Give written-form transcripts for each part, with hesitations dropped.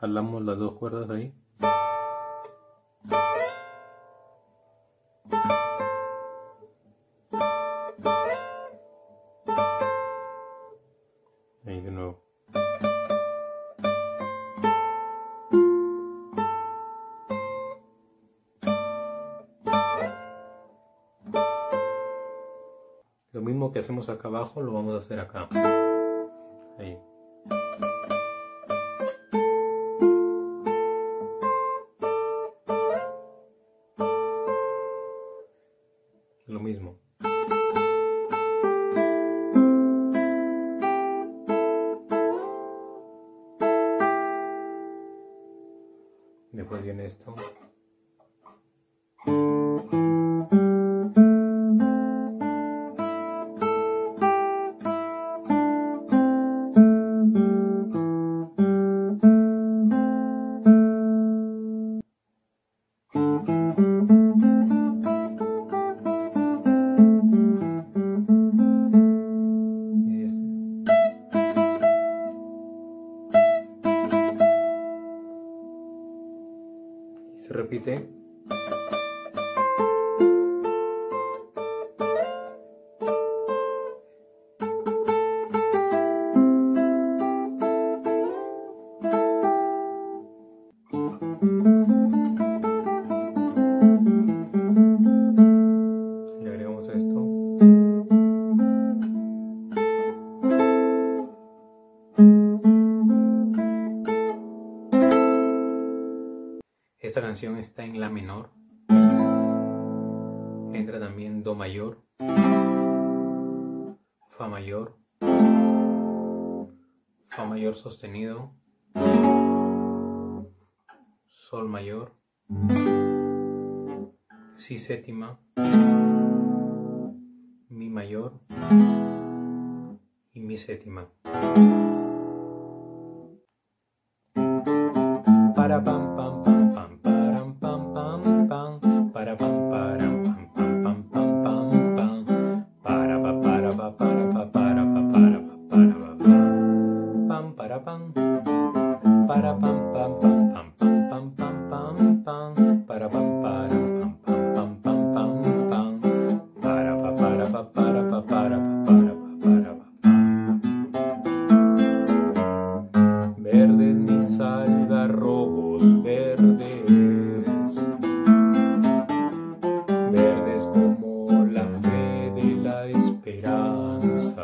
jalamos las dos cuerdas ahí. Ahí de nuevo. Lo mismo que hacemos acá abajo lo vamos a hacer acá. Ahí. Lo mismo. Después viene esto. Se repite. Le agregamos esto. Esta canción está en la menor, entra también do mayor, fa mayor sostenido, sol mayor, si séptima, mi mayor y mi séptima. Para pam pam pam. Verdes mis algarrobos verdes, verdes como la fe de la esperanza.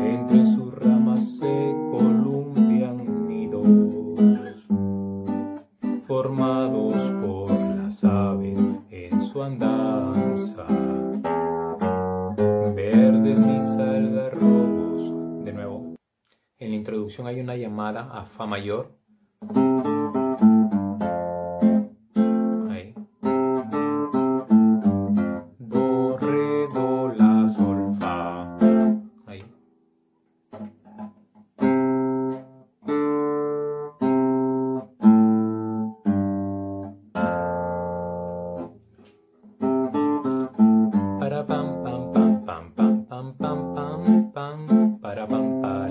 Entre sus ramas se columpian nidos, formados por las aves en su andanza. Verdes mis algarrobos, de nuevo. En la introducción hay una llamada a fa mayor. Ahí. Do, re, do, la, sol, fa. Ahí. Para pam pam pam pam pam pam pam pam pam para pam para.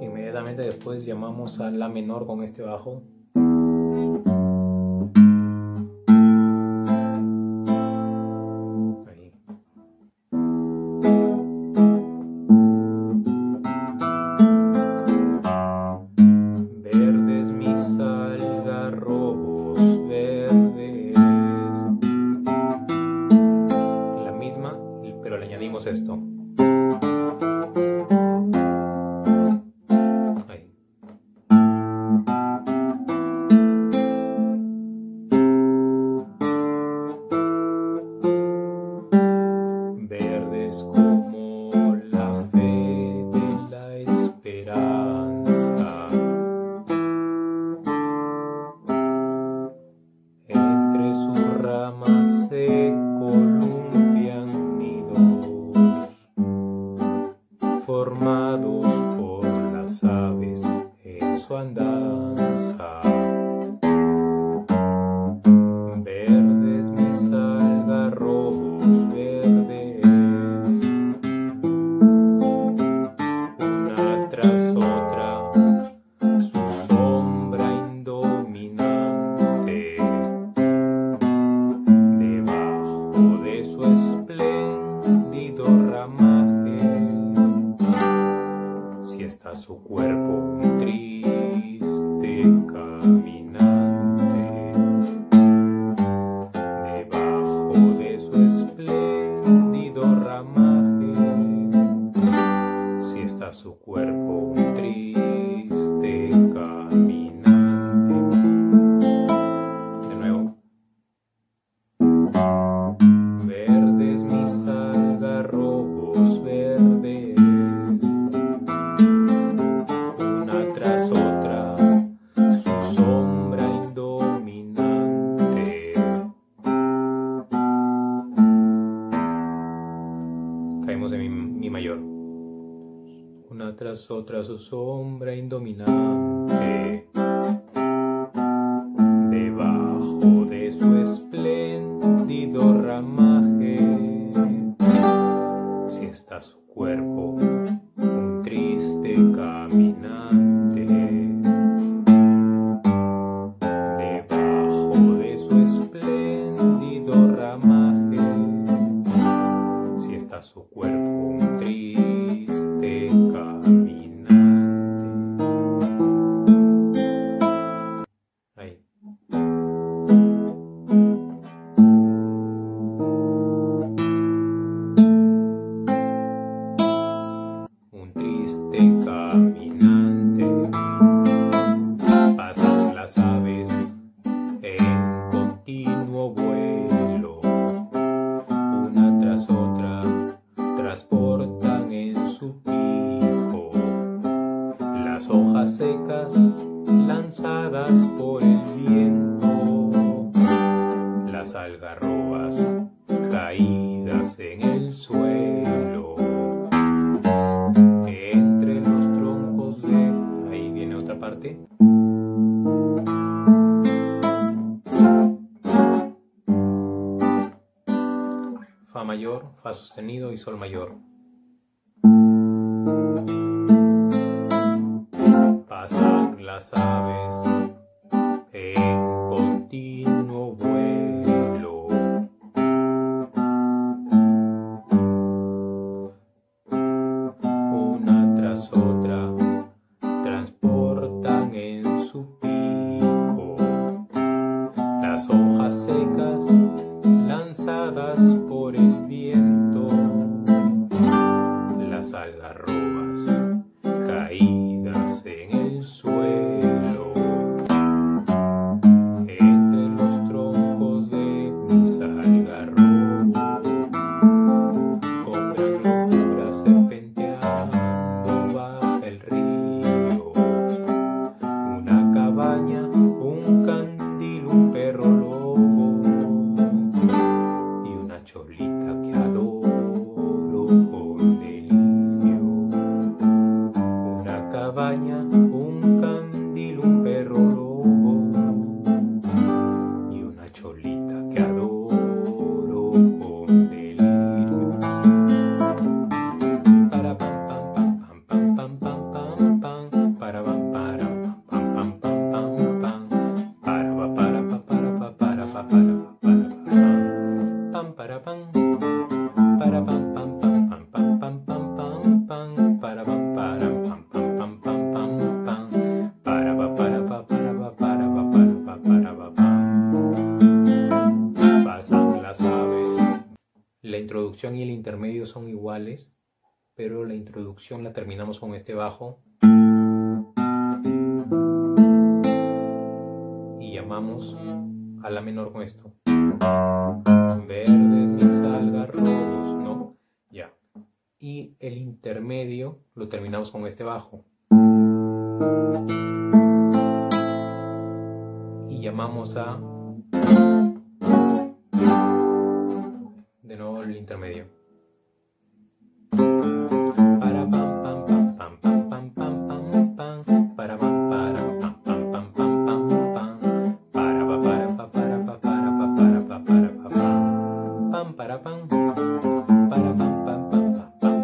Inmediatamente después llamamos a la menor con este bajo. Pero le añadimos esto. Ahí. Verdes como la fe. de su espléndido ramaje. Si está su cuerpo un triste caminante, debajo de su espléndido ramaje. Si está su cuerpo un triste caminante. Verdes, mis algarrobos verdes, una tras otra, su sombra indominante. Caemos en mi mayor. Una tras otra, su sombra indominante. Debajo de su espléndido ramaje, si está su cuerpo un triste caminante, debajo de su espléndido ramaje, si está su cuerpo un triste caminante. Ahí. Caminante, pasan las aves en continuo vuelo, una tras otra transportan en su pico las hojas secas lanzadas por el viento, las algarrobas caídas en el suelo. Fa mayor, fa sostenido y sol mayor. Pasan las aves en continuo vuelo. Una tras otra transportan en su pico las hojas secas lanzadas por el viento, las algarrobas caídas en el suelo, entre los troncos de mis algarrobos, con gran locura serpenteando baja el río, una cabaña, un candil, un perro lobo, cholita que adoro con delirio, una cabaña, un candil, un perro lobo y una cholita que adoro con delirio. Para pam pam pam pam pam pam pam, para pam pam pam pam pam pam, para pa para para pam, para pam pam pam pam pam pam pam pam, para pam para pam pam pam pam pam, para pam. Pasan las aves. La introducción y el intermedio son iguales, pero la introducción la terminamos con este bajo y llamamos a la menor con esto. Verdes, mis algarrobos, ¿no? Ya. Y el intermedio lo terminamos con este bajo. Y llamamos a... De nuevo el intermedio. Para pam pam pam pam pam pam pam pam pam, para pam para pam pam pam pam pam pam, para pam, para pam pam pam pam pam pam pam pam, para pam para pam pam pam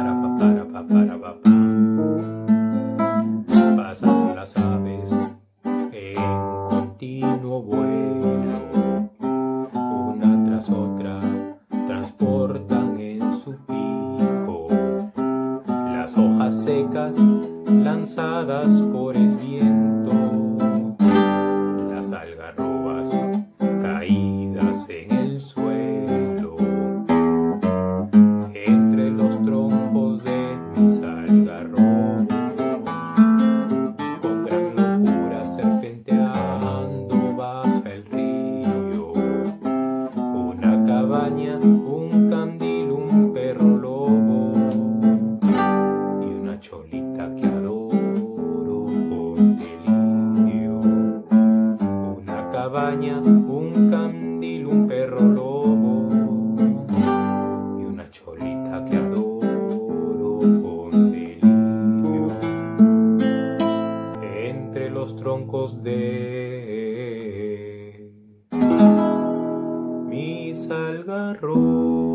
pam pam, para pam. Pasan las aves caña, un candil, un perro lobo y una cholita que adoro con delirio. Entre los troncos de mis algarrobos.